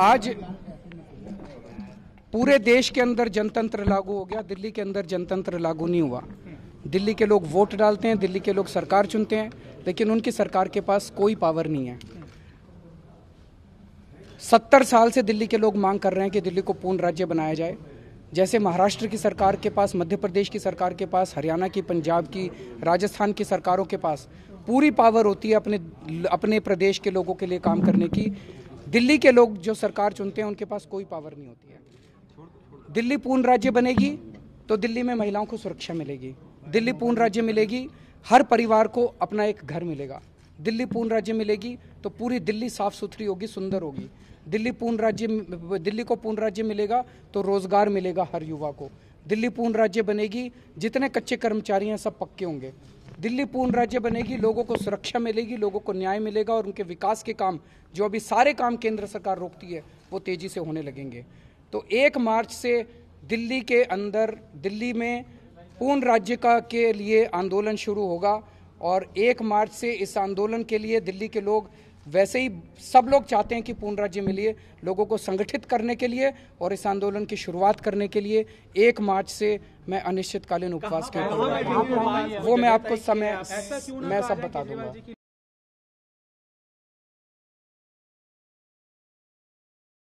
आज पूरे देश के अंदर जनतंत्र लागू हो गया। दिल्ली के अंदर जनतंत्र लागू नहीं हुआ। दिल्ली के लोग वोट डालते हैं, दिल्ली के लोग सरकार चुनते हैं, लेकिन उनकी सरकार के पास कोई पावर नहीं है। 70 साल से दिल्ली के लोग मांग कर रहे हैं कि दिल्ली को पूर्ण राज्य बनाया जाए। जैसे महाराष्ट्र की सरकार के पास, मध्य प्रदेश की सरकार के पास, हरियाणा की, पंजाब की, राजस्थान की सरकारों के पास पूरी पावर होती है अपने प्रदेश के लोगों के लिए काम करने की। दिल्ली के लोग जो सरकार चुनते हैं उनके पास कोई पावर नहीं होती है। दिल्ली पूर्ण राज्य बनेगी तो दिल्ली में महिलाओं को सुरक्षा मिलेगी, दिल्ली पूर्ण राज्य मिलेगी, हर परिवार को अपना एक घर मिलेगा। दिल्ली पूर्ण राज्य मिलेगी तो पूरी दिल्ली साफ सुथरी होगी, सुंदर होगी। दिल्ली को पूर्ण राज्य मिलेगा तो रोजगार मिलेगा हर युवा को। दिल्ली पूर्ण राज्य बनेगी, जितने कच्चे कर्मचारी हैं सब पक्के होंगे। दिल्ली पूर्ण राज्य बनेगी, लोगों को सुरक्षा मिलेगी, लोगों को न्याय मिलेगा और उनके विकास के काम, जो अभी सारे काम केंद्र सरकार रोकती है, वो तेजी से होने लगेंगे। तो 1 मार्च से दिल्ली के अंदर, दिल्ली में पूर्ण राज्य का के लिए आंदोलन शुरू होगा और 1 मार्च से इस आंदोलन के लिए दिल्ली के लोग, वैसे ही सब लोग चाहते हैं कि पूर्ण राज्य मिले, लोगों को संगठित करने के लिए और इस आंदोलन की शुरुआत करने के लिए 1 मार्च से मैं अनिश्चितकालीन उपवास कर रहा हूं। वो मैं आपको समय मैं सब बता दूंगा।